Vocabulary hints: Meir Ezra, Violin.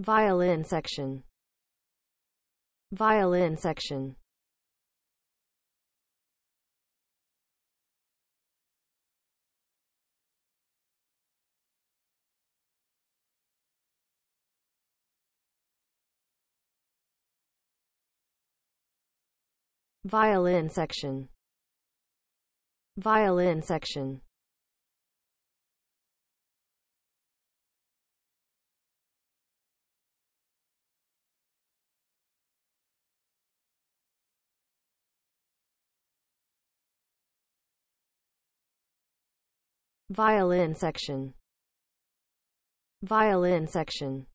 Violin section. Violin section. Violin section. Violin section. Violin section. Violin section.